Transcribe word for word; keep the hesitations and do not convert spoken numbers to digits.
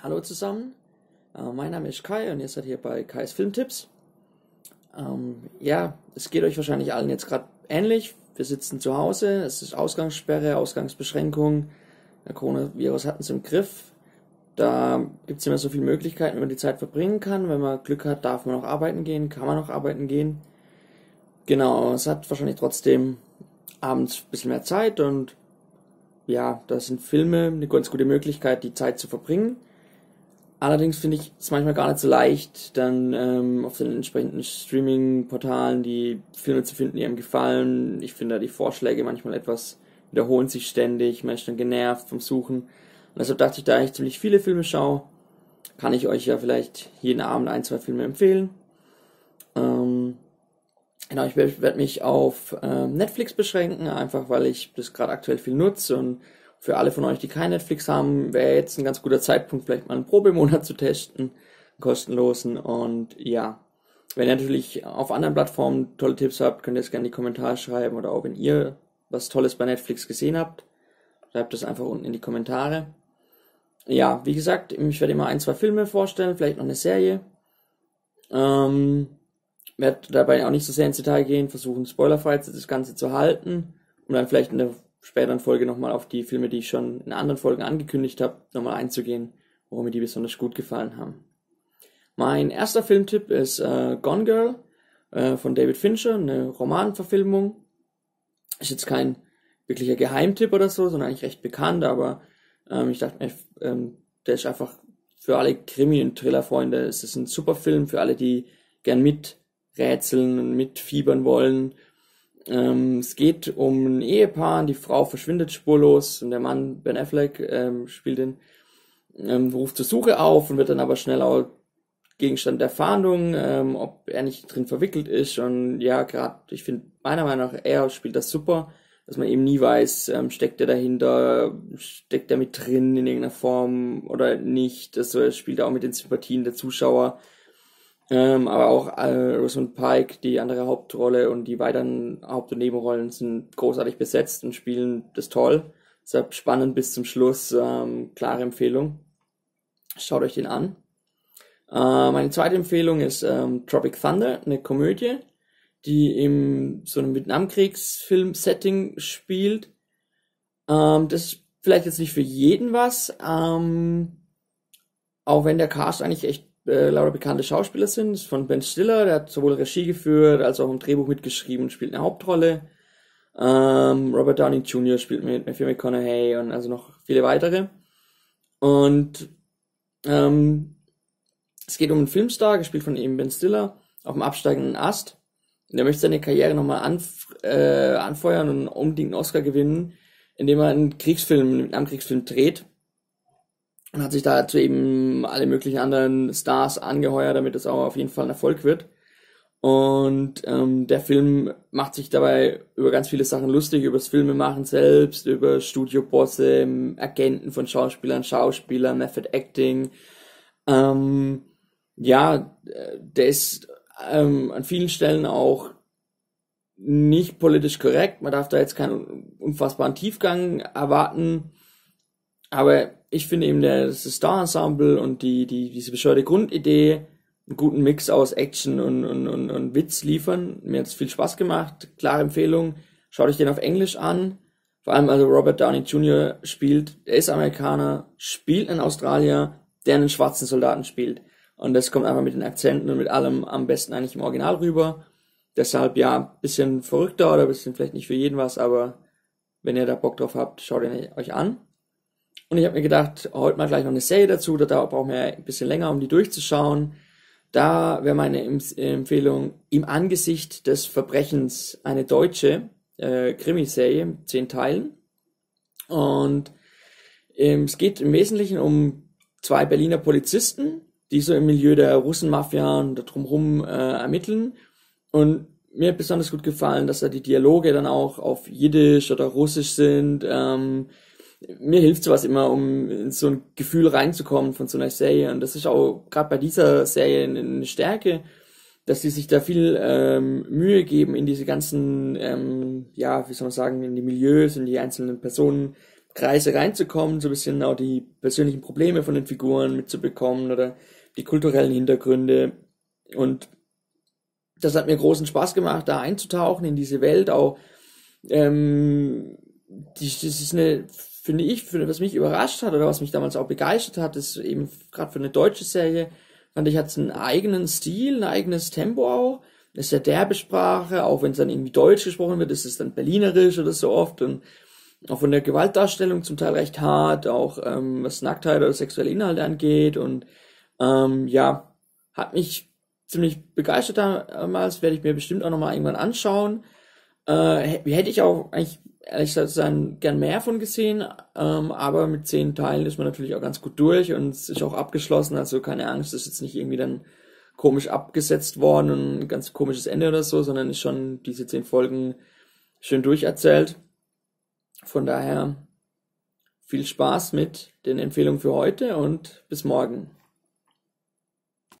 Hallo zusammen, äh, mein Name ist Kai und ihr seid hier bei Kai's Filmtipps. Ähm, ja, es geht euch wahrscheinlich allen jetzt gerade ähnlich. Wir sitzen zu Hause, es ist Ausgangssperre, Ausgangsbeschränkung. Der Coronavirus hat uns im Griff. Da gibt es immer so viele Möglichkeiten, wie man die Zeit verbringen kann. Wenn man Glück hat, darf man noch arbeiten gehen, kann man noch arbeiten gehen. Genau, es hat wahrscheinlich trotzdem abends ein bisschen mehr Zeit und ja, da sind Filme eine ganz gute Möglichkeit, die Zeit zu verbringen. Allerdings finde ich es manchmal gar nicht so leicht, dann ähm, auf den entsprechenden Streaming-Portalen die Filme zu finden, die einem gefallen. Ich finde da die Vorschläge manchmal etwas, wiederholen sich ständig, man ist dann genervt vom Suchen. Und deshalb dachte ich, da ich ziemlich viele Filme schaue, kann ich euch ja vielleicht jeden Abend ein, zwei Filme empfehlen. Ähm, Genau, ich werde mich auf äh, Netflix beschränken, einfach weil ich das gerade aktuell viel nutze, und für alle von euch, die kein Netflix haben, wäre jetzt ein ganz guter Zeitpunkt, vielleicht mal einen Probemonat zu testen, einen kostenlosen. Und ja, wenn ihr natürlich auf anderen Plattformen tolle Tipps habt, könnt ihr es gerne in die Kommentare schreiben, oder auch wenn ihr was Tolles bei Netflix gesehen habt, schreibt es einfach unten in die Kommentare. Ja, wie gesagt, ich werde immer ein, zwei Filme vorstellen, vielleicht noch eine Serie. Ähm... Ich werde dabei auch nicht so sehr ins Detail gehen, versuchen spoilerfrei das Ganze zu halten, um dann vielleicht in der späteren Folge nochmal auf die Filme, die ich schon in anderen Folgen angekündigt habe, nochmal einzugehen, warum mir die besonders gut gefallen haben. Mein erster Filmtipp ist äh, Gone Girl äh, von David Fincher, eine Romanverfilmung. Ist jetzt kein wirklicher Geheimtipp oder so, sondern eigentlich recht bekannt, aber ähm, ich dachte mir, ähm, der ist einfach für alle Krimi- und Thriller-Freunde, es ist ein super Film für alle, die gern mit rätseln und mitfiebern wollen. Ähm, es geht um ein Ehepaar, die Frau verschwindet spurlos und der Mann, Ben Affleck, ähm, spielt den, ähm, ruft zur Suche auf und wird dann aber schnell auch Gegenstand der Fahndung, ähm, ob er nicht drin verwickelt ist. Und ja, gerade, ich finde, meiner Meinung nach, er spielt das super, dass man eben nie weiß, ähm, steckt er dahinter, steckt er mit drin in irgendeiner Form oder nicht. Also er spielt auch mit den Sympathien der Zuschauer. Ähm, aber auch äh, Rosamund Pike, die andere Hauptrolle, und die weiteren Haupt- und Nebenrollen sind großartig besetzt und spielen das toll. Deshalb spannend bis zum Schluss. Ähm, klare Empfehlung. Schaut euch den an. Äh, meine zweite Empfehlung ist ähm, Tropic Thunder, eine Komödie, die im so einem Vietnamkriegsfilm-Setting spielt. Ähm, das ist vielleicht jetzt nicht für jeden was. Ähm, auch wenn der Cast eigentlich echt Äh, lauter bekannte Schauspieler sind, ist von Ben Stiller, der hat sowohl Regie geführt als auch im Drehbuch mitgeschrieben und spielt eine Hauptrolle. Ähm, Robert Downey Junior spielt mit Matthew McConaughey und also noch viele weitere. Und ähm, es geht um einen Filmstar, gespielt von eben Ben Stiller, auf dem absteigenden Ast. Und der möchte seine Karriere nochmal anf äh, anfeuern und unbedingt einen Oscar gewinnen, indem er einen Kriegsfilm, einen Vietnamkriegsfilm dreht. Und hat sich dazu eben alle möglichen anderen Stars angeheuert, damit das auch auf jeden Fall ein Erfolg wird. Und ähm, der Film macht sich dabei über ganz viele Sachen lustig, über das Filmemachen selbst, über Studiobosse, Agenten von Schauspielern, Schauspielern, Method Acting. Ähm, ja, der ist ähm, an vielen Stellen auch nicht politisch korrekt. Man darf da jetzt keinen unfassbaren Tiefgang erwarten. Aber ich finde eben der, das Star-Ensemble und die, die, diese bescheuerte Grundidee einen guten Mix aus Action und, und, und, und Witz liefern. Mir hat es viel Spaß gemacht. Klare Empfehlung. Schaut euch den auf Englisch an. Vor allem also Robert Downey Junior spielt, er ist Amerikaner, spielt in Australien, der einen schwarzen Soldaten spielt. Und das kommt einfach mit den Akzenten und mit allem am besten eigentlich im Original rüber. Deshalb ja, ein bisschen verrückter oder ein bisschen vielleicht nicht für jeden was, aber wenn ihr da Bock drauf habt, schaut ihn euch an. Und ich habe mir gedacht, heute mal gleich noch eine Serie dazu, da brauchen wir ein bisschen länger, um die durchzuschauen. Da wäre meine Empfehlung Im Angesicht des Verbrechens, eine deutsche äh, Krimiserie mit zehn Teilen. Und ähm, es geht im Wesentlichen um zwei Berliner Polizisten, die so im Milieu der Russenmafia und drumherum äh, ermitteln. Und mir hat besonders gut gefallen, dass da die Dialoge dann auch auf Jiddisch oder Russisch sind. Ähm, Mir hilft sowas immer, um in so ein Gefühl reinzukommen von so einer Serie. Und das ist auch gerade bei dieser Serie eine Stärke, dass die sich da viel ähm, Mühe geben, in diese ganzen, ähm, ja, wie soll man sagen, in die Milieus, in die einzelnen Personen Kreise reinzukommen, so ein bisschen auch die persönlichen Probleme von den Figuren mitzubekommen oder die kulturellen Hintergründe. Und das hat mir großen Spaß gemacht, da einzutauchen in diese Welt. Auch ähm, das ist eine, finde ich, was mich überrascht hat oder was mich damals auch begeistert hat, ist eben gerade für eine deutsche Serie, fand ich, hat es einen eigenen Stil, ein eigenes Tempo auch. Das ist ja derbe Sprache, auch wenn es dann irgendwie Deutsch gesprochen wird, ist es dann Berlinerisch oder so oft. Und auch von der Gewaltdarstellung zum Teil recht hart, auch ähm, was Nacktheit oder sexuelle Inhalte angeht. Und ähm, ja, hat mich ziemlich begeistert damals, werde ich mir bestimmt auch nochmal irgendwann anschauen. Äh, hätte ich auch eigentlich, ehrlich gesagt, sagen, gern mehr von gesehen, ähm, aber mit zehn Teilen ist man natürlich auch ganz gut durch und es ist auch abgeschlossen, also keine Angst, ist jetzt nicht irgendwie dann komisch abgesetzt worden und ein ganz komisches Ende oder so, sondern ist schon diese zehn Folgen schön durcherzählt. Von daher viel Spaß mit den Empfehlungen für heute und bis morgen.